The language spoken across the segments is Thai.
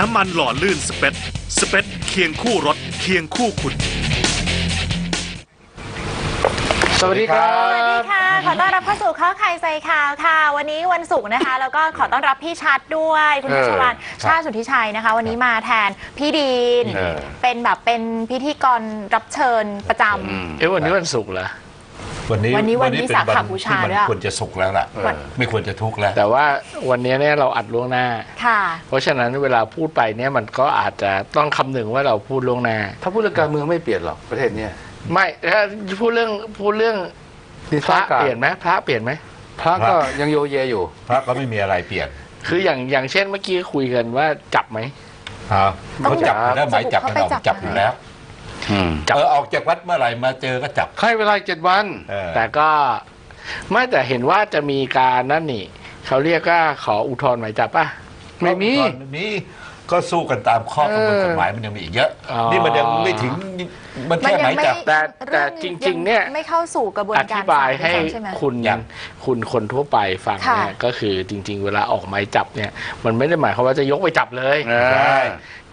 น้ำมันหล่อลื่นสเปซสเปซเคียงคู่รถเคียงคู่คุณสวัสดีครับสวัสดีค่ะขอต้อนรับเข้าสู่ข่าวไข่ใส่ข่าวค่ะวันนี้วันศุกร์นะคะแล้วก็ขอต้อนรับพี่ชัดด้วยคุณชวานชาติสุทธิชัยนะคะวันนี้มาแทนพี่ดีนเป็นแบบเป็นพิธีกรรับเชิญประจำวันนี้วันศุกร์เหรอวันนี้เป็นวันที่มันควรจะสุขแล้วล่ะไม่ควรจะทุกข์แล้วแต่ว่าวันนี้เนี่ยเราอัดล่วงหน้าเพราะฉะนั้นเวลาพูดไปเนี่ยมันก็อาจจะต้องคำนึงว่าเราพูดล่วงหน้าถ้าพูดเรื่องการเมืองไม่เปลี่ยนหรอกประเทศเนี่ยไม่ถ้าพูดเรื่องพระเปลี่ยนไหมพระเปลี่ยนไหมพระก็ยังโยเยอยู่พระก็ไม่มีอะไรเปลี่ยนคืออย่างเช่นเมื่อกี้คุยกันว่าจับไหมต้องจับได้หมายจับเราจับอยู่แล้วออกจากวัดเมื่อไหร่มาเจอก็จับให้เวลา7 วันแต่ก็ไม่แต่เห็นว่าจะมีการนั่นนี่เขาเรียกก็ขออุทธรณ์หมายจับป่ะไม่มีก็สู้กันตามข้อกำหนดกฎหมายมันยังมีอีกเยอะนี่มันยังไม่ถึงมันแค่หมายจับแต่จริงๆเนี่ยไม่เข้าสู่กระบวนการอธิบายให้คุณคนทั่วไปฟังเนี่ยก็คือจริงๆเวลาออกหมายจับเนี่ยมันไม่ได้หมายความว่าจะยกไปจับเลย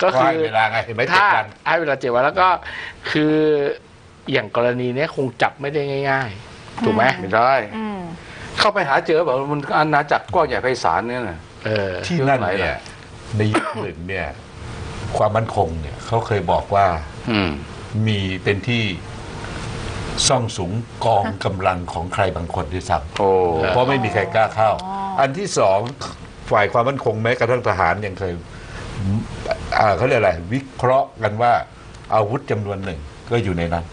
ก็คือเวลาไงถ้าให้เวลา7 วันแล้วก็คืออย่างกรณีเนี้ยคงจับไม่ได้ง่ายๆถูกไหมไม่ได้เข้าไปหาเจอแบบมันอาณาจักรกว้างใหญ่ไพศาลเนี่ยนะที่นั่นเนี่ยในยุคหนึ่งเนี่ยความมั่นคงเนี่ยเขาเคยบอกว่ามีเป็นที่ซ่องสุมกองกำลังของใครบางคนด้วยซ้ำเพราะไม่มีใครกล้าเข้าอันที่สองฝ่ายความมั่นคงแม้กระทั่งทหารยังเคยเขาเรียกอะไรวิเคราะห์กันว่าอาวุธจำนวนหนึ่งก็อยู่ในนั้น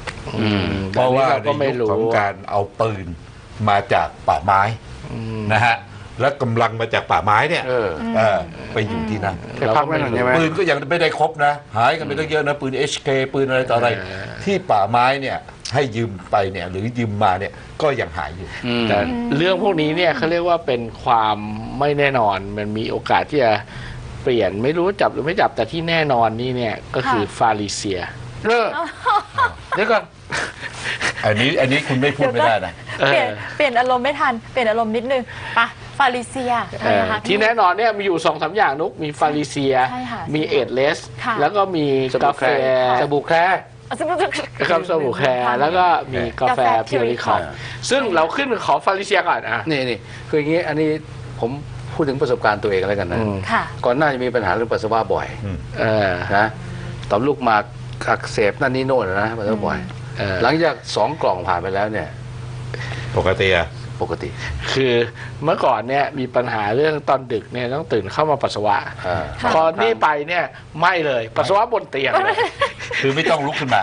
เพราะว่าในยุคของการเอาปืนมาจากป่าไม้นะฮะและกำลังมาจากป่าไม้เนี่ยไปอยู่ที่นั่นปืนก็ยังไม่ได้ครบนะหายกันไปตั้งเยอะนะปืน HK ปืนอะไรต่ออะไรที่ป่าไม้เนี่ยให้ยืมไปเนี่ยหรือยืมมาเนี่ยก็ยังหายอยู่แต่เรื่องพวกนี้เนี่ยเขาเรียกว่าเป็นความไม่แน่นอนมันมีโอกาสที่จะเปลี่ยนไม่รู้จับหรือไม่จับแต่ที่แน่นอนนี่เนี่ยก็คือฟาริเซียเดี๋ยวก่อนอันนี้คุณไม่พูดไม่ได้นะเปลี่ยนอารมณ์ไม่ทันเปลี่ยนอารมณ์นิดนึงปะฟาริเซียที่แน่นอนเนี่ยมีอยู่ 2-3 อย่างนุกมีฟาริเซียมีเอทเลสแล้วก็มีกาแฟสบู่แคร์กับสบู่แคร์แล้วก็มีกาแฟพิวริคอนซึ่งเราขึ้นขอฟาริเซียก่อนนี่คืออย่างนี้อันนี้ผมพูดถึงประสบการณ์ตัวเองแล้วกันนะก่อนหน้าจะมีปัญหาเรื่องปัสสาวะบ่อยนะต่อมลูกหมากอักเสบนั่นนี่โน่นนะปัสสาวะบ่อยหลังจาก2 กล่องผ่านไปแล้วเนี่ยปกติคือเมื่อก่อนเนี่ยมีปัญหาเรื่องตอนดึกเนี่ยต้องตื่นเข้ามาปัสสาวะพอนี่ไปเนี่ยไม่เลยปัสสาวะบนเตียงคือไม่ต้องลุกขึ้นมา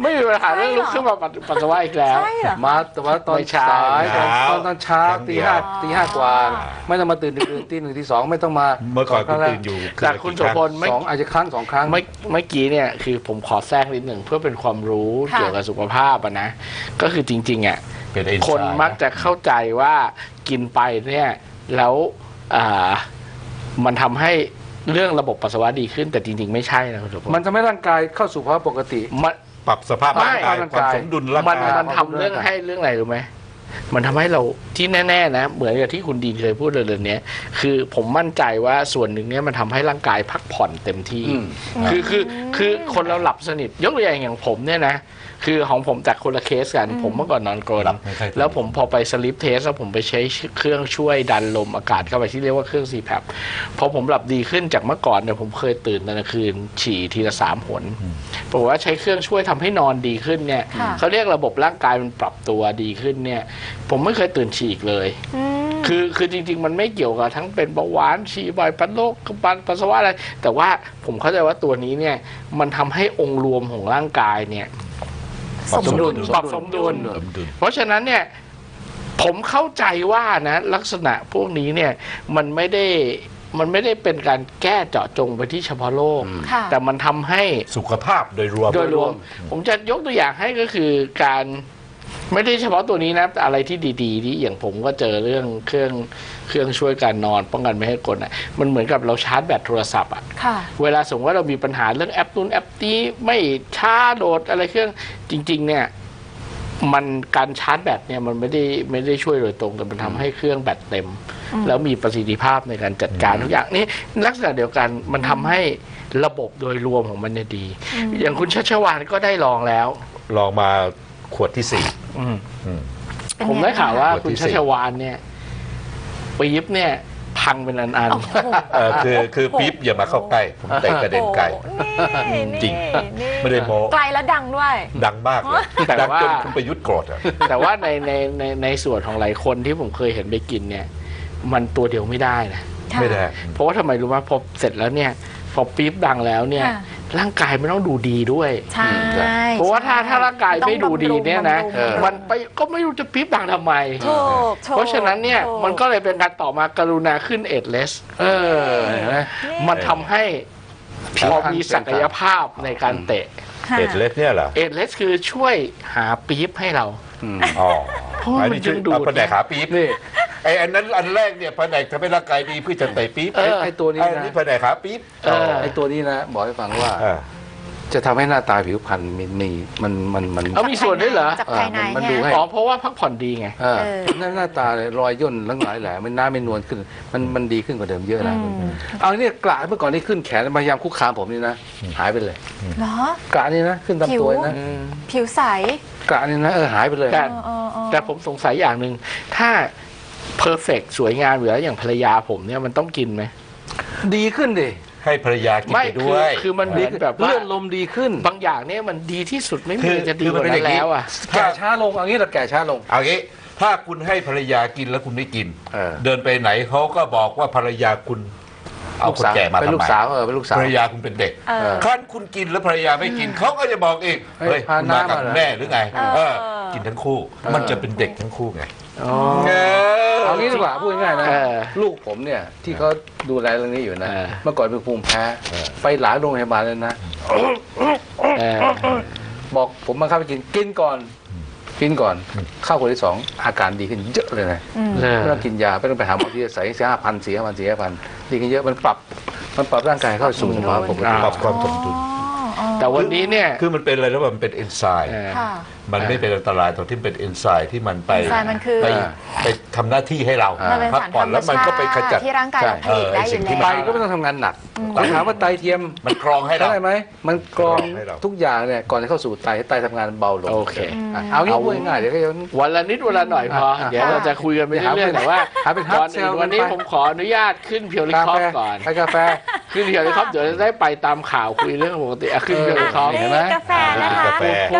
ไม่มีปัญหาเรื่องลุกขึ้นมาปัสสาวะอีกแล้วมาแต่ว่าตอนเช้าตอนเช้าตี 5 กว่าไม่ต้องมาตื่นดึกตี 1ตี 2ไม่ต้องมาเมื่อก่อนคุณตื่นอยู่แต่คุณโสพล2 ครั้งไม่กี่เนี่ยคือผมขอแทรกนิดหนึ่งเพื่อเป็นความรู้เกี่ยวกับสุขภาพนะก็คือจริงๆอ่ะคนมักจะเข้าใจว่ากินไปเนี่ยแล้วมันทำให้เรื่องระบบปัสสาวะดีขึ้นแต่จริงๆไม่ใช่นะคุณสุพจน์มันทำให้ร่างกายเข้าสู่ภาวะปกติมันปรับสภาพร่างกายความสมดุลร่างกายมันทำเรื่องให้เรื่องอะไรรู้ไหมมันทำให้เราที่แน่ๆนะเหมือนกับที่คุณดีนเคยพูดเรื่องนี้คือผมมั่นใจว่าส่วนหนึ่งเนี่ยมันทำให้ร่างกายพักผ่อนเต็มที่คือคนเราหลับสนิทยกตัวอย่างผมเนี่ยนะคือของผมจากคนละเคสกันผมเมื่อก่อนนอนกรนแล้วผมพอไปสลิปเทสแล้วผมไปใช้เครื่องช่วยดันลมอากาศเข้าไปที่เรียกว่าเครื่อง CPAP พอผมหลับดีขึ้นจากเมื่อก่อนเนี่ยผมเคยตื่นตอนกลางคืนฉี่ทีละ3 หนบอกว่าใช้เครื่องช่วยทำให้นอนดีขึ้นเนี่ยเขาเรียกระบบร่างกายมันปรับตัวดีขึ้นเนี่ยผมไม่เคยตื่นฉี่อีกเลยคือจริงๆมันไม่เกี่ยวกับทั้งเป็นเบาหวานฉี่บ่อยเป็นโรคปัสสาวะอะไรแต่ว่าผมเข้าใจว่าตัวนี้เนี่ยมันทำให้องค์รวมของร่างกายเนี่ยปรับสมดุลเพราะฉะนั้นเนี่ยผมเข้าใจว่านะลักษณะพวกนี้เนี่ยมันไม่ได้เป็นการแก้เจาะจงไปที่เฉพาะโรคแต่มันทำให้สุขภาพโดยรวมผมจะยกตัวอย่างให้ก็คือการไม่ได้เฉพาะตัวนี้นะอะไรที่ดีๆที่อย่างผมก็เจอเรื่องเครื่องช่วยการนอนป้องกันไม่ให้กดมันเหมือนกับเราชาร์จแบตโทรศัพท์อ่ะเวลาสมมติว่าเรามีปัญหาเรื่องแอปนู้นแอปนี้ไม่ช้าโหลดอะไรเครื่องจริงๆเนี่ยมันการชาร์จแบตเนี่ยมันไม่ได้ช่วยโดยตรงแต่มันทำให้เครื่องแบตเต็ม แล้วมีประสิทธิภาพในการจัดการทุกอย่างนี้ลักษณะเดียวกันมันทำให้ระบบโดยรวมของมันเนี่ยดีอย่างคุณชัชวาลก็ได้ลองแล้วลองมาขวดที่4ผมได้ข่าวว่าคุณชัชวาลเนี่ยปี๊บเนี่ยพังเป็นอันๆคือปี๊บอย่ามาเข้าใกล้ผมแต่กระเด็นไกลจริงไม่ได้โม้ไกลแล้วดังด้วยดังมากเลยดังจนคุณประยุทธ์โกรธแต่ว่าในส่วนของหลายคนที่ผมเคยเห็นไปกินเนี่ยมันตัวเดียวไม่ได้นะไม่ได้เพราะว่าทำไมรู้ไหมพอเสร็จแล้วเนี่ยพอปี๊บดังแล้วเนี่ยร่างกายไม่ต้องดูดีด้วยใช่เพราะว่าถ้าร่างกายไม่ดูดีเนี่ยนะมันไปก็ไม่รู้จะปี๊บดังทำไมเพราะฉะนั้นเนี่ยมันก็เลยเป็นการต่อมากรุณาขึ้นเอดเลสมันทำให้พอมีศักยภาพในการเตะเอดเลสเนี่ยเหรอเอดเลสคือช่วยหาปี๊บให้เราเพราะมันจึงดูดแผนกหาปี๊บนี่ไอ้อันนั้นอันแรกเนี่ยแผนกทำให้ร่างกายดีเพื่อจะเตะปี๊บไอ้ตัวนี้นะนี่แผนกหาปี๊บไอ้ตัวนี้นะบอกให้ฟังว่าจะทำให้หน้าตาผิวพรรณมันเอามีส่วนด้วยเหรอมันดูให้เพราะว่าพักผ่อนดีไงหน้าตารอยย่นหลังหลายแหล่มันหน้าไม่นวลขึ้นมันดีขึ้นกว่าเดิมเยอะนะเอาเนี่ยกระเมื่อก่อนนี่ขึ้นแขนพยายามคุกคามผมนี่นะหายไปเลยเหรอกระนี่นะขึ้นตามตัวนะผิวใสกระนี่นะหายไปเลยแต่ผมสงสัยอย่างหนึ่งถ้าเพอร์เฟกสวยงามเหลืออย่างภรรยาผมเนี่ยมันต้องกินไหมดีขึ้นดิให้ภรรยากินไปด้วยคือมันดีแบบเลื่อนลมดีขึ้นบางอย่างเนี่ยมันดีที่สุดไม่มีจะดีกว่านั้นแล้วอ่ะแก่ช้าลงเอางี้เราแก่ช้าลงเอางี้ถ้าคุณให้ภรรยากินแล้วคุณไม่กินเดินไปไหนเขาก็บอกว่าภรรยาคุณเอาคนแก่มาเป็นลูกสาวเป็นลูกสาวภรรยาคุณเป็นเด็กขั้นคุณกินแล้วภรรยาไม่กินเขาก็จะบอกเองเฮ้ยมากับแม่หรือไงกินทั้งคู่มันจะเป็นเด็กทั้งคู่ไงเอางี้ดีกว่าพูดง่ายนะลูกผมเนี่ยที่เขาดูแลเรื่องนี้อยู่นะเมื่อก่อนเป็นภูมิแพ้ไปหลายโรงพยาบาลเลยนะบอกผมมาเข้าไปกินก่อนเข้าคนที่2อาการดีขึ้นเยอะเลยนะไม่ต้องกินยาไม่ต้องไปหาหมอที่ใส่4,500 ดีขึ้นเยอะมันปรับร่างกายเข้าสู่สภาวะปกติปรับความสมดุลแต่วันนี้เนี่ยคือมันเป็นอะไรแล้วมันเป็นเอนไซม์มันไม่เป็นอันตรายตรงที่เป็นเอนไซม์ที่มันไปทำหน้าที่ให้เราพักผ่อนแล้วมันก็ไปขจัดที่ร่างกายเราผลิตได้อยู่แล้วไตก็ไม่ต้องทำงานหนักปัญหาว่าไตเทียมมันกรองให้เราได้ไหมมันกรองทุกอย่างเนี่ยก่อนจะเข้าสู่ไตให้ไตทำงานเบาลงโอเคเอาง่ายๆเดี๋ยวก็วันละนิดวันละหน่อยพอเดี๋ยวเราจะคุยกันไปหาเรื่องแต่ว่าก่อนอื่นวันนี้ผมขออนุญาตขึ้นเพียวลิคอปก่อนกาแฟขึ้นเพียวลิคอปเดี๋ยวจะได้ไปตามข่าวคุยเรื่องปกติขึ้นเพียวลิคอปเห็นไหมกาแฟนะคะกา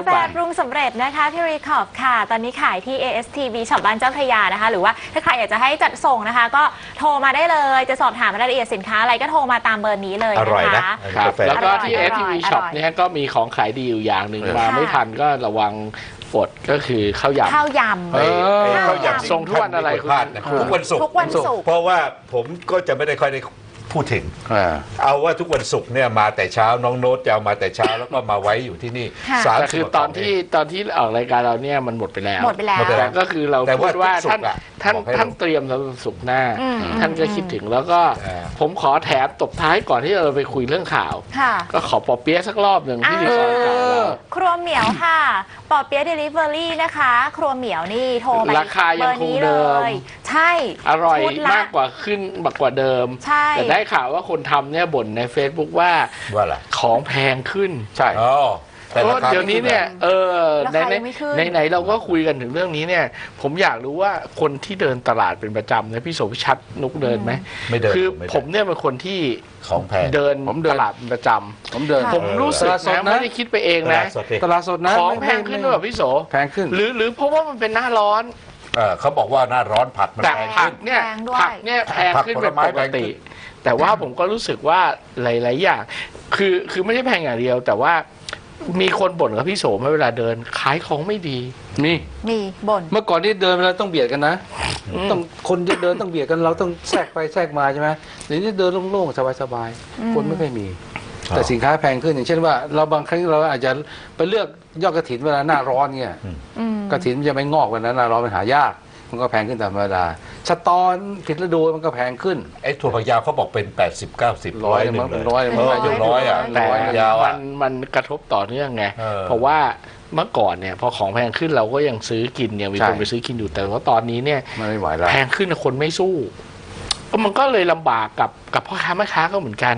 แฟปรุงสำเร็จนะคะพี่รีคอปค่ะตอนนี้ขายที่ ASTV ช็อปบ้านเจ้าพระยานะคะหรือว่าถ้าใครอยากจะให้จัดส่งนะคะก็โทรมาได้เลยจะสอบถามรายละเอียดสินค้าอะไรก็โทรมาตามเบอร์นี้เลยนะคะแล้วก็ที่ ASTV ช็อปเนี่ยก็มีของขายดีอยู่อย่างหนึ่งมาไม่ทันก็ระวังฝดก็คือข้าวยำส่งทุกวันอะไรคุณทุกวันศุกร์เพราะว่าผมก็จะไม่ได้ค่อยได้พูดถึงเอาว่าทุกวันศุกร์เนี่ยมาแต่เช้าน้องโน้ตจะเอามาแต่เช้าแล้วก็มาไว้อยู่ที่นี่คือตอนที่ออกรายการเราเนี่ยมันหมดไปแล้วแต่ก็คือเราพูดว่าท่านเตรียมสำหรับศุกร์หน้าท่านก็คิดถึงแล้วก็ผมขอแถมตบท้ายก่อนที่เราไปคุยเรื่องข่าวก็ขอปอเปี๊ยะสักรอบหนึ่งที่ดีกว่าครัวเหมียวค่ะปอเปี๊ยะ delivery นะคะครัวเหมียวนี่โทรไปราคายังคงเดิมใช่อร่อยมากกว่าขึ้นมากกว่าเดิมแต่ได้ข่าวว่าคนทำเนี่ยบ่นใน Facebook ว่าของแพงขึ้นใช่แต่เดี๋ยวนี้เนี่ยไหนเราก็คุยกันถึงเรื่องนี้เนี่ยผมอยากรู้ว่าคนที่เดินตลาดเป็นประจำนะพี่โสภิชัดนุกเดินไหมไม่เดินคือผมเนี่ยเป็นคนที่ของแพงเดินตลาดเป็นประจำผมรู้สึกนะไม่ได้คิดไปเองนะตลาดสดนะของแพงขึ้นหรือเปล่าพี่โสแพงขึ้นหรือเพราะว่ามันเป็นหน้าร้อนเขาบอกว่าหน้าร้อนผักมันแพงขึ้นผักเนี่ยแพงขึ้นเป็นปกติแต่ว่าผมก็รู้สึกว่าหลายๆอย่างคือไม่ใช่แพงอย่างเดียวแต่ว่ามีคนบ่นกับพี่โสมเวลาเดินขายของไม่ดีมีบ่นเมื่อก่อนที่เดินเราต้องเบียดกันนะต้องคนเดินต้องเบียดกันเราต้องแทรกไปแทรกมาใช่ไหมเดี๋ยวนี้เดินโล่งๆสบายๆคนไม่ค่อยมีแต่สินค้าแพงขึ้นอย่างเช่นว่าเราบางครั้งเราอาจจะไปเลือกยอดกฐินเวลาหน้าร้อนเนี่ยกฐินจะไม่งอกวันนั้นหน้าร้อนมันหายากมันก็แพงขึ้นตามธรรมดาชะตอนผิดฤดูมันก็แพงขึ้นไอ้ถั่วผักยาวเขาบอกเป็น80-90 100100อ่ะแต่มันกระทบต่อเนื่องไงเพราะว่าเมื่อก่อนเนี่ยพอของแพงขึ้นเราก็ยังซื้อกินเนี่ยมีคนไปซื้อกินอยู่แต่ว่าตอนนี้เนี่ยแพงขึ้นคนไม่สู้ มันก็เลยลำบากกับพ่อค้าแม่ค้าก็เหมือนกัน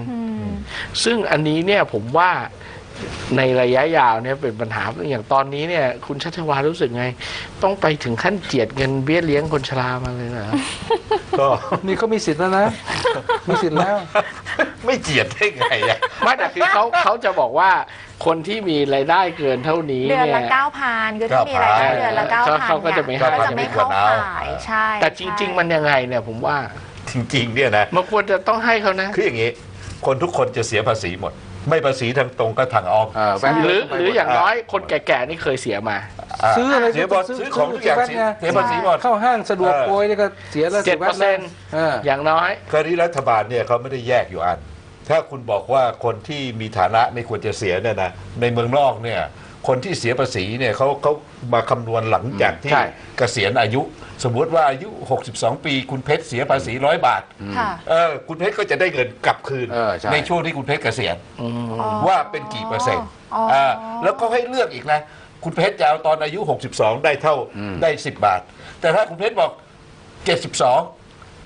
ซึ่งอันนี้เนี่ยผมว่าในระยะยาวเนี่ยเป็นปัญหาอย่างตอนนี้เนี่ยคุณชัชวาลรู้สึกไงต้องไปถึงขั้นเจียดเงินเบี้ยเลี้ยงคนชรามาเลยนะก็นี่เขามีสิทธิ์แล้วนะมีสิทธิ์แล้วไม่เจียดได้ไงอะไม่แต่คือเขาจะบอกว่าคนที่มีรายได้เกินเท่านี้เดือนละ 9,000 คือที่มีรายได้เดือนละ 9,000 เขาก็จะไม่เข้าข่ายใช่แต่จริงๆมันยังไงเนี่ยผมว่าจริงๆเนี่ยนะมันควรจะต้องให้เขานะคืออย่างนี้คนทุกคนจะเสียภาษีหมดไม่ภาษีทางตรงก็ทางอ้อมหรืออย่างน้อยคนแก่ๆนี่เคยเสียมาซื้ออะไรซื้อของทุกอย่างเสียภาษีหมดเข้าห้างสะดวกโกยนี่ก็เสียละ7%อย่างน้อยคราวนี้รัฐบาลเนี่ยเขาไม่ได้แยกอยู่อันถ้าคุณบอกว่าคนที่มีฐานะไม่ควรจะเสียเนี่ยนะในเมืองนอกเนี่ยคนที่เสียภาษีเนี่ยเขามาคำนวณหลังจากที่เกษียณอายุสมมติว่าอายุ62ปีคุณเพชรเสียภาษี100 บาทคุณเพชรก็จะได้เงินกลับคืนในช่วงที่คุณเพชรเกษียณว่าเป็นกี่เปอร์เซ็นต์แล้วก็ให้เลือกอีกนะคุณเพชรจะเอาตอนอายุ62ได้เท่าได้10 บาทแต่ถ้าคุณเพชรบอก72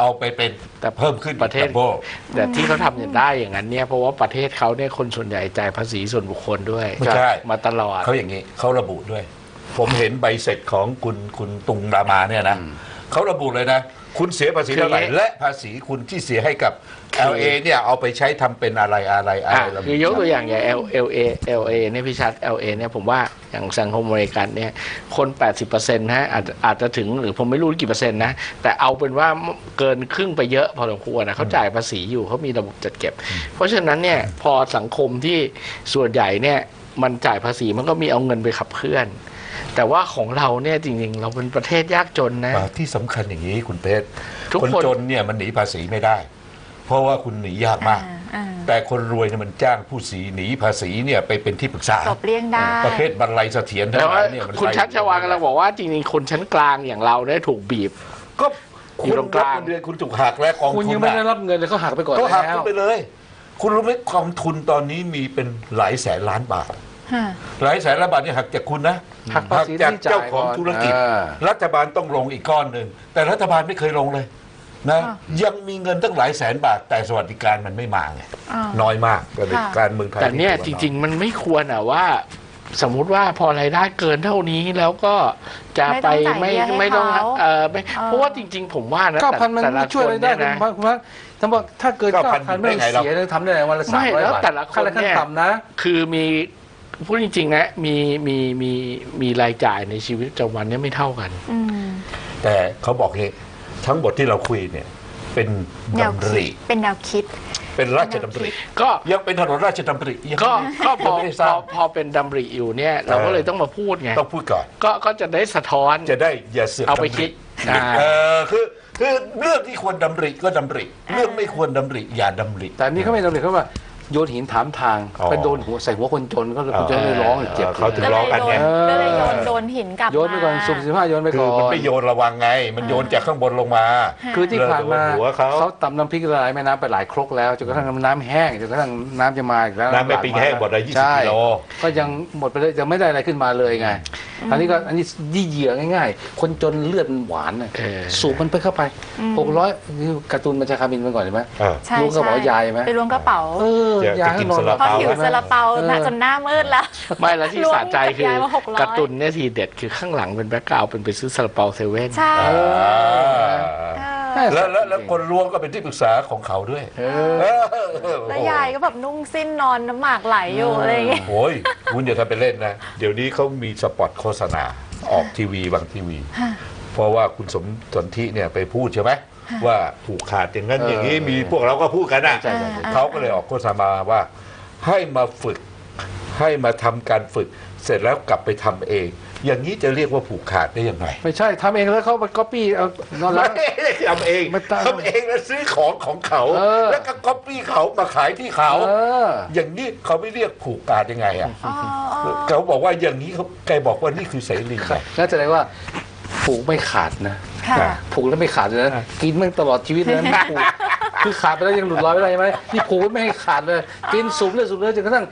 เอาไปเป็นแต่เพิ่มขึ้นประเทศแต่ที่เขาทำอย่างได้อย่างนั้นเนี่ยเพราะว่าประเทศเขาเนี่ยคนส่วนใหญ่จ่ายภาษีส่วนบุคคลด้วยมาตลอดเขาอย่างนี้เขาระบุด้วยผมเห็นใบเสร็จของคุณตุงรามาเนี่ยนะเขาระบุเลยนะคุณเสียภาษีเท่าไหร่และภาษีคุณที่เสียให้กับ LA เนี่ยเอาไปใช้ทำเป็นอะไรคือยกตัวอย่างอย่าง LA เนี่ยพี่ชัด LA เนี่ยผมว่าอย่างสังคมอเมริกันเนี่ยคน 80% นะฮะอาจจะถึงหรือผมไม่รู้กี่เปอร์เซ็นต์นะแต่เอาเป็นว่าเกินครึ่งไปเยอะพอสมควรนะเขาจ่ายภาษีอยู่เขามีระบบจัดเก็บเพราะฉะนั้นเนี่ยพอสังคมที่ส่วนใหญ่เนี่ยมันจ่ายภาษีมันก็มีเอาเงินไปขับเคลื่อนแต่ว่าของเราเนี่ยจริงๆเราเป็นประเทศยากจนนะที่สำคัญอย่างนี้คุณเพชรคนจนเนี่ยมันหนีภาษีไม่ได้เพราะว่าคุณหนียากมากแต่คนรวยเนี่ยมันจ้างผู้หนีภาษีเนี่ยไปเป็นที่ปรึกษาหลบเลี่ยงได้ประเภทบรรลัยเสถียรแต่ว่าคุณชัชวาลกำลังบอกว่าจริงๆคนชั้นกลางอย่างเราได้ถูกบีบก็คุณรับเงินเดือนคุณถูกหักและกองทุนคุณยังไม่ได้รับเงินเลยเขาหักไปก่อนแล้วเขาหักไปเลยคุณรู้ไหมกองทุนตอนนี้มีเป็นหลายแสนล้านบาทหลายแสนล้านบาทนี่หักจากคุณนะหักจากเจ้าของธุรกิจรัฐบาลต้องลงอีกก้อนหนึ่งแต่รัฐบาลไม่เคยลงเลยนะยังมีเงินตั้งหลายแสนบาทแต่สวัสดิการมันไม่มาไงน้อยมากการเมืองไทยแต่เนี่ยจริงๆมันไม่ควรอะว่าสมมุติว่าพอรายได้เกินเท่านี้แล้วก็จะไปไม่ต้องเพราะว่าจริงๆผมว่านะแต่ละคนเนี่ยนะทั้งหมดถ้าเกิน9,000ไม่เสียเลยทำได้วันละ300 บาทแต่ละคนเนี่ยคือมีพูดจริงๆนะมีรายจ่ายในชีวิตประจำวันเนี่ยไม่เท่ากันแต่เขาบอกเลยทั้งหมดที่เราคุยเนี่ยเป็นดำริเป็นแนวคิดเป็นราชดำริก็ยังเป็นถนนราชดำริก็พอเป็นดำริอยู่เนี่ยเราก็เลยต้องมาพูดไงต้องพูดก่อนก็จะได้สะท้อนจะได้อย่าเสือกเอาไปคิดคือเรื่องที่ควรดำริก็ดำริเรื่องไม่ควรดำริอย่าดำริแต่นี่เขาไม่ดำริเขาว่าโยนหินถามทางไปโดนหัวใส่หัวคนจนก็เลยคนจนเลยร้องเจ็บเขาถึงร้องกันไงก็เลยโยนหินกลับมาโยนไปก่อนสุ่ม 15โยนไปก่อนคือมันไม่โยนระวังไงมันโยนจากข้างบนลงมาคือที่ผ่านมาเขาตำน้ำพริกละลายแม่น้ำไปหลายครกแล้วจนกระทั่งน้ำแห้งจนกระทั่งน้ำจะมาอีกแล้วน้ำไม่ปิงแห้งหมดเลย20 กิโลก็ยังหมดไปเลยจะไม่ได้อะไรขึ้นมาเลยไงอันนี้ก็อันนี้ยี่เหยื่อง่ายๆคนจนเลือดหวานสูบมันไปเข้าไป600การ์ตูนมันจะคามินไปก่อนใช่ไหมล้วงกระเป๋ายายไหมไปล้วงกระเป๋าอยากกินซาลาเปาหิวซาลาเปาจนหน้ามืดแล้วไม่แล้วที่สะใจคือการ์ตูนเนี่ยทีเด็ดคือข้างหลังเป็นแบ็คกราวด์เป็นไปซื้อซาลาเปาเซเว่นแล้วคนล้วงก็เป็นที่ปรึกษาของเขาด้วยแล้วยายก็แบบนุ่งสิ้นนอนน้ำหมากไหลอยู่อะไรอย่างเงี้ยโอ้ยคุณอย่าทำเป็นเล่นนะเดี๋ยวนี้เขามีสปอตโฆษณาออกทีวีบางทีวีเพราะว่าคุณสมสนธิเนี่ยไปพูดใช่ไหมว่าผูกขาดอย่างนั้นอย่างนี้มีพวกเราก็พูดกันนะเขาก็เลยออกโฆษณาว่าให้มาฝึกให้มาทำการฝึกเสร็จแล้วกลับไปทำเองอย่างนี้จะเรียกว่าผูกขาดได้ยังไงไม่ใช่ทำเองแล้วเขาไปก๊อปปี้เอาทำเองแล้วซื้อของของเขาแล้วก็ก๊อปปี้เขามาขายที่เขาอย่างนี้เขาไม่เรียกผูกขาดยังไงอ่ะเขาบอกว่าอย่างนี้เขาใครบอกว่านี่คือเสรีน่าจะได้ว่าผูกไม่ขาดนะผูกแล้วไม่ขาดเลยนะกินมันตลอดชีวิตเลยนะผูกคือขาดไปแล้วยังหลุดลอยไปได้ไหมนี่ผูกไม่ให้ขาดเลยกินสูบเลยสูบเลยจนกระทั่ง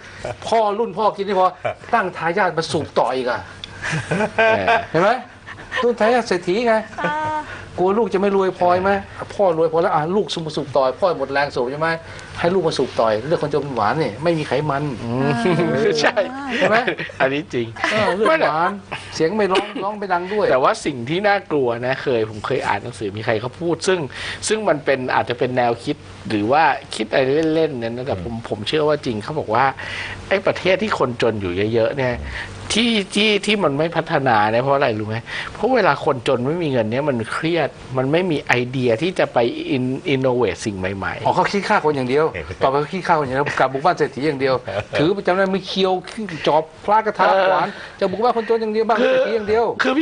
พ่อรุ่นพ่อกินนี่พอตั้งทายาทมาสูบต่ออีกอ่ะเห็นไหมรุ่นทายาทเศรษฐีไง กลัวลูกจะไม่รวยพลอยไหมพ่อรวยพอแล้วลูกสูบต่อยพ่อหมดแรงสูบใช่ไหมให้ลูกมาสูบต่อยเรื่องคนจมูกหวานนี่ไม่มีไขมันใช่ไหมอันนี้จริงเรื่องหวานเสียงไม่ร้องไปดังด้วยแต่ว่าสิ่งที่น่ากลัวนะผมเคยอ่านหนังสือมีใครเขาพูดซึ่งมันเป็นอาจจะเป็นแนวคิดหรือว่าคิดอะไรเล่นๆเนี่ยนะแต่ผมเชื่อว่าจริงเขาบอกว่าไอ้ประเทศที่คนจนอยู่เยอะๆเนี่ยที่มันไม่พัฒนาเนี่ยเพราะอะไรรู้ไหมเพราะเวลาคนจนไม่มีเงินเนี่ยมันเครียดมันไม่มีไอเดียที่จะไปอินโนเวทสิ่งใหม่ๆเขาคิดฆ่าคนอย่างเดียวต่อไปเขาคิดฆ่าคนอย่างเดียวกลับบุกบ้านเศรษฐีอย่างเดียวถือจำได้ไม่เคี้ยวจอบพลากระทะขวานจะบุกบ้านคนจนอย่างเดียวบ้านเศรษฐีอย่างเดียวคือ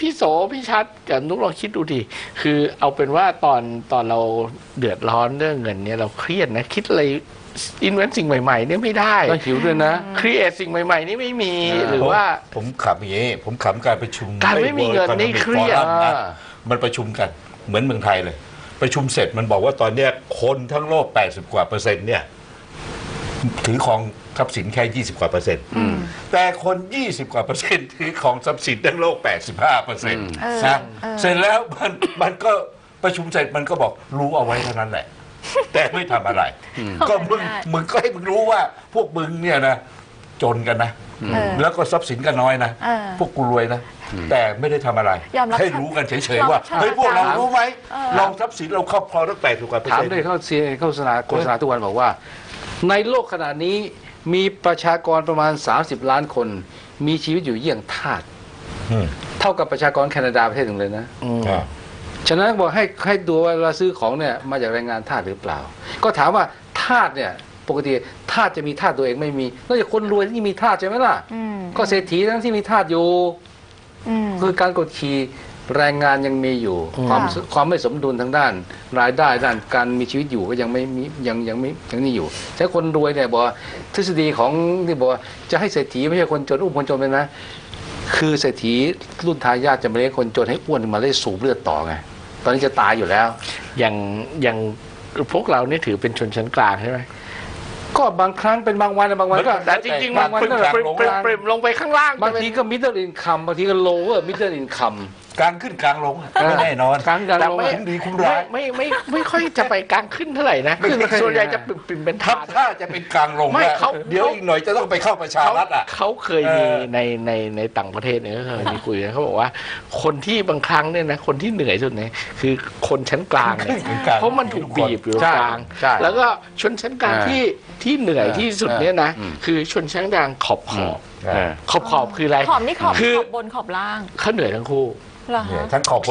พี่โสพี่ชัดกับนุ๊กลองคิดดูดิคือเอาเป็นว่าตอนเราเดือดร้อนเรื่องเงินเนี่ยเราเครียดนะคิดอะไรอินเวนต์สิ่งใหม่ๆเนี่ยไม่ได้ต้องหิวด้วยนะครีเอทสิ่งใหม่ๆนี่ไม่มีหรือว่าผมขำอย่างนี้ผมขำการประชุมการไม่มีเงินนี่เครียดมันประชุมกันเหมือนเมืองไทยเลยประชุมเสร็จมันบอกว่าตอนเนี้ยคนทั้งโลก80%กว่าเนี่ยถือของทรัพย์สินแค่20%กว่าแต่คน20%กว่าถือของทรัพย์สินทั้งโลก85%นะเสร็จแล้วมันก็ประชุมเสร็จมันก็บอกรู้เอาไว้เท่านั้นแหละแต่ไม่ทำอะไรก็มึงก็ให้มึงรู้ว่าพวกมึงเนี่ยนะจนกันนะแล้วก็ทรัพย์สินกันน้อยนะพวกกูรวยนะแต่ไม่ได้ทำอะไรให้รู้กันเฉยๆว่าเฮ้ยพวกเรารู้ไหมเราทรัพย์สินเราครอบครองตั้งแต่ถูกกฎหมายถามด้วยโฆษณาทุกวันบอกว่าในโลกขณะนี้มีประชากรประมาณ30 ล้านคนมีชีวิตอยู่เยี่ยงทาสเท่ากับประชากรแคนาดาประเทศหนึ่งเลยนะฉะนั้นบอกให้ดูว่าเราซื้อของเนี่ยมาจากแรงงานทาสหรือเปล่าก็ถามว่าทาสเนี่ยปกติทาสจะมีทาสตัวเองไม่มีนอกจากคนรวยที่มีทาสใช่ไหมล่ะก็เศรษฐีทั้งที่มีทาสอยู่คือการกดขี่แรงงานยังมีอยู่ความไม่สมดุลทางด้านรายได้ด้านการมีชีวิตอยู่ก็ยังไม่มียังนี่อยู่แต่คนรวยเนี่ยบอกทฤษฎีของที่บอกจะให้เศรษฐีไม่ใช่คนจนอุ้มคนจนเลยนะคือเศรษฐีรุ่นทายาทจะไม่ได้คนจนให้อ้วนมาได้สูบเลือดต่อไงตอนนี้จะตายอยู่แล้วอย่างพวกเราเนี่ยถือเป็นชนชั้นกลางใช่ไหมก็บางครั้งเป็นบางวันก็แต่จริงๆบางวันก็เปริ่มลงไปข้างล่างบางทีก็ middle income บางทีก็ lower middle income กลางขึ้นกลางลงไม่แน่นอนแต่ไม่ดีคุ้มร้ายไม่ค่อยจะไปกลางขึ้นเท่าไหร่นะส่วนใหญ่จะปิ่มเป็นทับถ้าจะเป็นกลางลงไม่เขาเดี๋ยวอีกหน่อยจะต้องไปเข้าประชารัฐอ่ะเขาเคยมีในต่างประเทศเนี่ยเคยมีคุยเขาบอกว่าคนที่บางครั้งเนี่ยนะคนที่เหนื่อยสุดเนี่ยคือคนชั้นกลางเนี่ยเพราะมันถูกบีบอยู่กลางแล้วก็ชนชั้นกลางที่เหนื่อยที่สุดเนี่ยนะคือชนชั้นกลางขอบคืออะไรขอบนี่ขอบบนขอบล่างเขาเหนื่อยทั้งคู่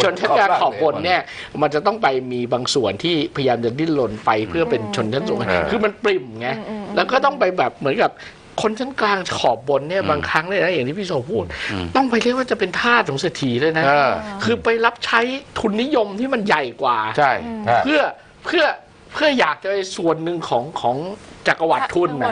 ชนชั้นกลางขอบบนเนี่ยมันจะต้องไปมีบางส่วนที่พยายามจะดิ้นรนไปเพื่อเป็นชนชั้นสูงคือมันปริ่มไงแล้วก็ต้องไปแบบเหมือนกับคนชั้นกลางขอบบนเนี่ยบางครั้งเลยนะอย่างที่พี่โสพูดต้องไปเรียกว่าจะเป็นทาสของเศรษฐีเลยนะคือไปรับใช้ทุนนิยมที่มันใหญ่กว่าใช่เพื่ออยากจะเป็นส่วนหนึ่งของจักรวรรดิทุนนะ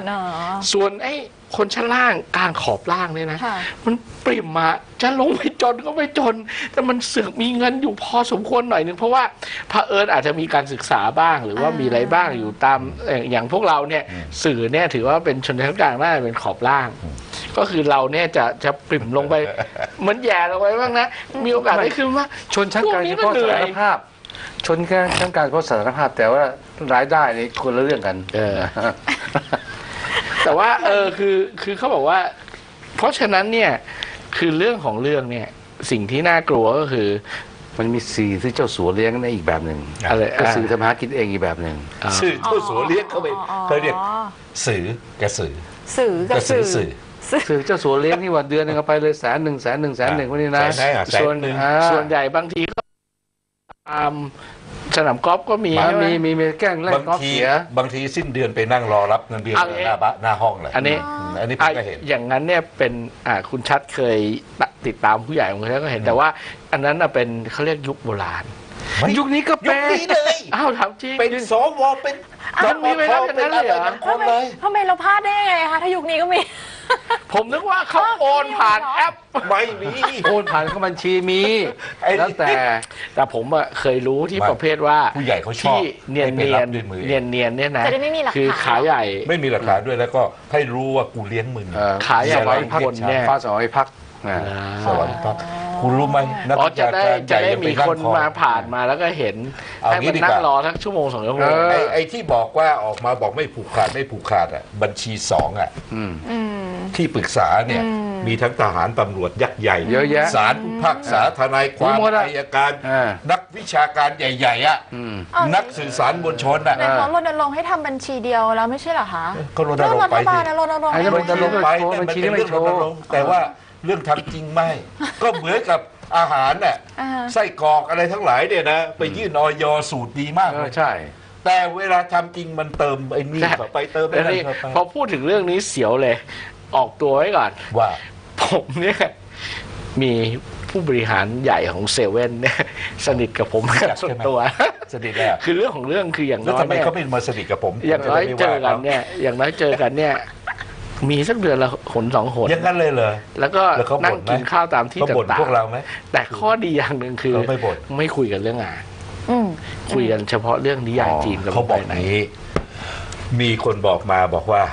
ส่วนไอ้คนชั้นล่างกลางขอบล่างเนี่ยนะมันปริ่มมาจะลงไปจนก็ไม่จนแต่มันเสือกมีเงินอยู่พอสมควรหน่อยนึงเพราะว่าเผอิญอาจจะมีการศึกษาบ้างหรือว่ามีอะไรบ้างอยู่ตามอย่างพวกเราเนี่ยสื่อเนี่ยถือว่าเป็นชนชั้นกลางน่าจะเป็นขอบล่างก็คือเราเนี่ยจะปริ่มลงไปเหมือนแย่ลงไปบ้างนะมีโอกาสได้ขึ้นว่าชนชั้นกลางเพราะสารภาพชนชั้นกลางเพราะสารภาพแต่ว่ารายได้นี่คนละเรื่องกันแต่ว่าคือเขาบอกว่าเพราะฉะนั้นเนี่ยคือเรื่องเนี่ยสิ่งที่น่ากลัวก็คือมันมีสื่อที่เจ้าสัวเลี้ยงในอีกแบบหนึ่งอะไรก็สื่อทำหากินเองอีกแบบหนึ่งสื่อเจ้าสัวเลี้ยงเขาเรียกสื่อกระสือสื่อกระสือสื่อเจ้าสัวเลี้ยงที่ว่าเดือนนึงเอาไปเลย110,000 110,000 110,000วันนี้นะส่วนใหญ่บางทีก็ตามสนามกอล์ฟก็มีแกล้งเล่นกอล์ฟเสียบางทีสิ้นเดือนไปนั่งรอรับเงินเดือนหน้าห้องเลยอันนี้ผมก็เห็นอย่างนั้นเนี่ยเป็นคุณชัดเคยติดตามผู้ใหญ่ของเขาก็เห็นแต่ว่าอันนั้นเป็นเขาเรียกยุคโบราณยุคนี้ก็เป็นเลยอ้าวถามจริงเป็นสวเป็นมันมีไปแล้วอย่างนั้นเลยเหรอทำไมเราพลาดได้ไงคะถ้ายุคนี้ก็มีผมนึกว่าเขาโอนผ่านแอปไม่มีโอนผ่านเข้าบัญชีมีแล้วแต่ผมเคยรู้ที่ประเภทว่าผู้ใหญ่เขาชอบเนียนเนี่ยนะคือขาใหญ่ไม่มีหลักฐานด้วยแล้วก็ให้รู้ว่ากูเลี้ยงมึงขาใหญ่พักคนเนี่ยฟ้าสวรรค์พัก คุณรู้ไหมนักวิชาการจะได้มีคนมาผ่านมาแล้วก็เห็นให้มันนั่งรอทั้งชั่วโมง2 ชั่วโมงไอ้ที่บอกว่าออกมาบอกไม่ผูกขาดไม่ผูกขาดอ่ะบัญชี2อ่ะที่ปรึกษาเนี่ยมีทั้งทหารตำรวจยักษ์ใหญ่ศาลผู้พิพากษาทนายความอัยการนักวิชาการใหญ่ๆอ่ะนักสื่อสารมวลชนอ่ะน้องรณรงค์ให้ทำบัญชีเดียวแล้วไม่ใช่เหรอคะก็รณรงค์ไปมันเป็นเรื่องรณรงค์แต่ว่าเรื่องทำจริงไม่ก็เหมือนกับอาหารน่ะไส้กรอกอะไรทั้งหลายเนี่ยนะไปยื่นอย.สูตรดีมากเลยใช่แต่เวลาทำจริงมันเติมไอ้นี่เข้าไปเติมไอ้นี่พอพูดถึงเรื่องนี้เสียวเลยออกตัวไว้ก่อนว่าผมเนี่ยมีผู้บริหารใหญ่ของเซเว่นเนี่ยสนิทกับผมกับส่วนตัวสนิทแล้วคือเรื่องของเรื่องคืออย่างน้อยแล้วทำไมเขาไม่มาสนิทกับผมอย่างน้อยเจอกันเนี่ยอย่างน้อยเจอกันเนี่ยมีสักเดือนละ1-2 หนยังงั้นเลยเหรอแล้วก็นั่งกินข้าวตามที่ต่างๆแต่ข้อดีอย่างหนึ่งคือไม่คุยกันเรื่องงานคุยกันเฉพาะเรื่องนิยายจีนกับเขาบอกไหนมีคนบอกมาบอกว่า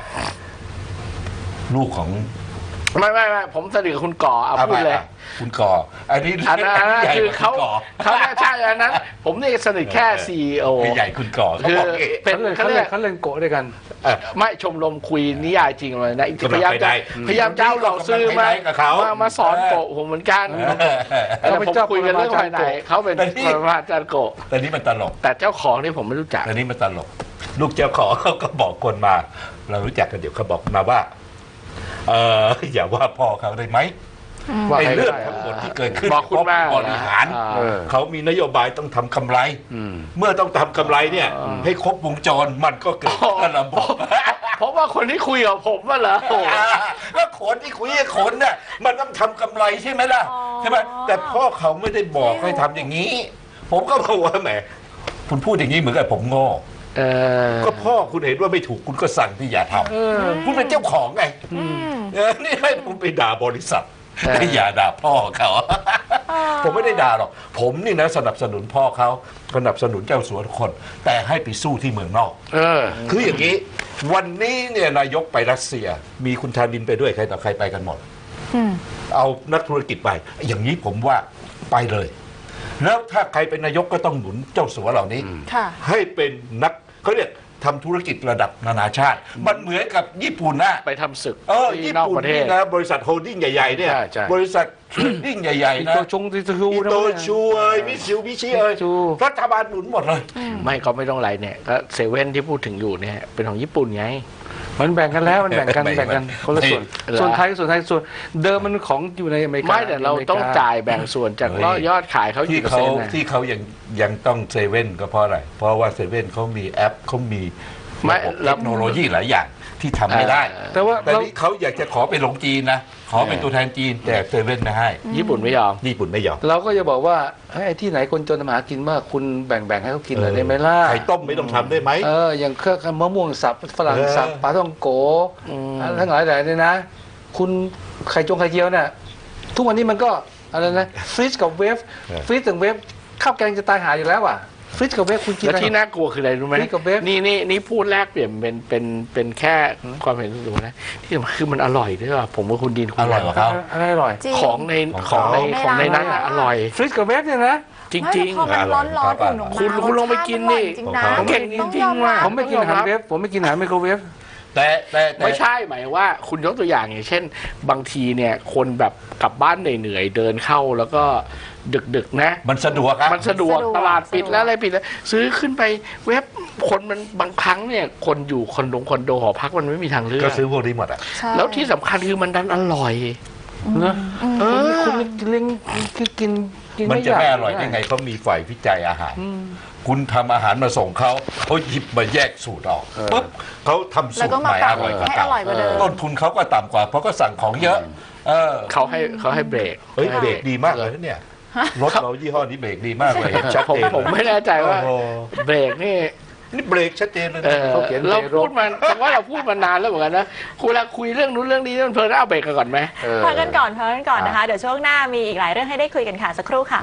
ลูกของไม่ผมสนิทกับคุณก่อเอาพูดเลยคุณก่ออันนี้คือเขาใช่อันนั้นผมนี่สนิทแค่CEOไม่ใหญ่คุณก่อคือเป็นเขาเล่นโกะด้วยกันไม่ชมรมคุยนิยายจริงเลยนะพยายามเจ้าหลอกซื้อมาสอนโกะผมเหมือนกันเราไปคุยกันเรื่องภายในเขาเป็นประมาจารย์โกะแต่นี่มันตลกแต่เจ้าของนี่ผมไม่รู้จักแต่นี่มันตลกลูกเจ้าของเขาก็บอกคนมาเรารู้จักกันเดี๋ยวเขาบอกมาว่าอย่าว่าพ่อเขาได้ไหมในเรื่องทั้งหมดที่เกิดขึ้นเพราะบริหารเขามีนโยบายต้องทำกำไรเมื่อต้องทำกำไรเนี่ยให้ครบวงจรมันก็เกิดการลำบากเพราะว่าคนที่คุยกับผมว่าเหรอแล้วคนที่คุยกับคนเนี่ยมันต้องทำกำไรใช่ไหมล่ะใช่ไหมแต่พ่อเขาไม่ได้บอกให้ทำอย่างนี้ผมก็บอกว่าแหมคุณพูดอย่างนี้เหมือนกับผมโง่ก็พ่อคุณเห็นว่าไม่ถูกคุณก็สั่งที่อย่าทำคุณเป็นเจ้าของไงนี่ให้ผมไปด่าบริษัทแต่อย่าด่าพ่อเขาผมไม่ได้ด่าหรอกผมนี่นะสนับสนุนพ่อเขาสนับสนุนเจ้าสัวทุกคนแต่ให้ไปสู้ที่เมืองนอกคืออย่างนี้วันนี้เนี่ยนายกไปรัสเซียมีคุณธานินไปด้วยใครต่อใครไปกันหมดเอานักธุรกิจไปอย่างนี้ผมว่าไปเลยแล้วถ้าใครเป็นนายกก็ต้องหนุนเจ้าสัวเหล่านี้ให้เป็นนักเขาเรียกทำธุรกิจระดับนานาชาติมันเหมือนกับญี่ปุ่นนะไปทำศึกญี่ปุ่นนี่นะบริษัทโฮลดิ้งใหญ่ๆเนี่ยบริษัทโฮลดิ้งใหญ่ๆนะโตชูเอ้ยมิซิวมิชิเอ้ยรัฐบาลหนุนหมดเลยไม่เขาไม่ต้องไรเนี่ยเซเว่นที่พูดถึงอยู่เนี่ยเป็นของญี่ปุ่นไงมันแบ่งกันแล้วมันแบ่งกันคนละส่วนไทยส่วนเดิมมันของอยู่ในอเมริกาไม่แต่เราต้องจ่ายแบ่งส่วนจากยอดขายเขาที่เขายังต้องเซเว่นก็เพราะอะไรเพราะว่าเซเว่นเขามีแอปเขามีเทคโนโลยีหลายอย่างที่ทำไม่ได้แต่ว่าเขาอยากจะขอไปลงจีนนะขอเป็นตัวแทนจีนแต่เซเว่นไม่ให้ญี่ปุ่นไม่ยอมเราก็จะบอกว่าไอ้ที่ไหนคนจนมาหากินมากคุณแบ่งให้เขากินหน่อยได้ไหมล่ะไข่ต้มไม่ต้องทำได้ไหมอย่างเครื่องมะม่วงสับฝรั่งสับปลาท่องโกทั้งหลายแหล่เนี่ยนะคุณไข่เจียวเนี่ยทุกวันนี้มันก็อะไรนะฟรีซกับเวฟฟรีซถึงเวฟข้าวแกงจะตายหายอยู่แล้วอ่ะฟริตกับเวฟคุณกินอะไรที่น่ากลัวคืออะไรรู้ไหมนี่พูดแรกเปลี่ยนเป็นแค่ความเห็นส่วนตัวนะที่สำคัญคือมันอร่อยด้วยว่ะผมว่าคุณดินคุณอร่อยกว่าเขาอร่อยของในนั้นอร่อยฟริตกับเวฟเนี่ยนะจริงๆคุณลองไปกินนี่ผมเก่งจริงๆว่ะผมไม่กินอาหารเวฟผมไม่กินอาหารไมโครเวฟแต่ไม่ใช่หมายว่าคุณยกตัวอย่างอย่างเช่นบางทีเนี่ยคนแบบกลับบ้านเหนื่อยๆเดินเข้าแล้วก็ดึกๆนะมันสะดวกตลาดปิดแล้วอะไรปิดแล้วซื้อขึ้นไปเว็บคนมันบางครั้งเนี่ยคนอยู่คอนโดหอพักมันไม่มีทางเลือกก็ซื้อพวกนี้หมดอ่ะแล้วที่สำคัญคือมันดันอร่อยนะคุณเลี้ยงคือกินมันจะไม่อร่อยยังไงเขามีฝ่ายวิจัยอาหารคุณทำอาหารมาส่งเขาหยิบมาแยกสูตรออกปุ๊บเขาทำสูตรใหม่อร่อยกว่าเก่าต้นทุนเขาก็ต่ำกว่าเพราะก็สั่งของเยอะเขาให้เบรกเบรกดีมากเลยเนี่ยรถเรายี่ห้อนี้เบรกดีมากเลยชัดเจนผมไม่แน่ใจว่าเบรกนี่เบรกชัดเจนเลยเราพูดมันแต่ว่าเราพูดมานานแล้วเหมือนกันนะคุณเราคุยเรื่องนู้นเรื่องนี้มันเพลินแล้วเอาเบรกกันก่อนไหมพักกันก่อนนะคะเดี๋ยวช่วงหน้ามีอีกหลายเรื่องให้ได้คุยกันค่ะสักครู่ค่ะ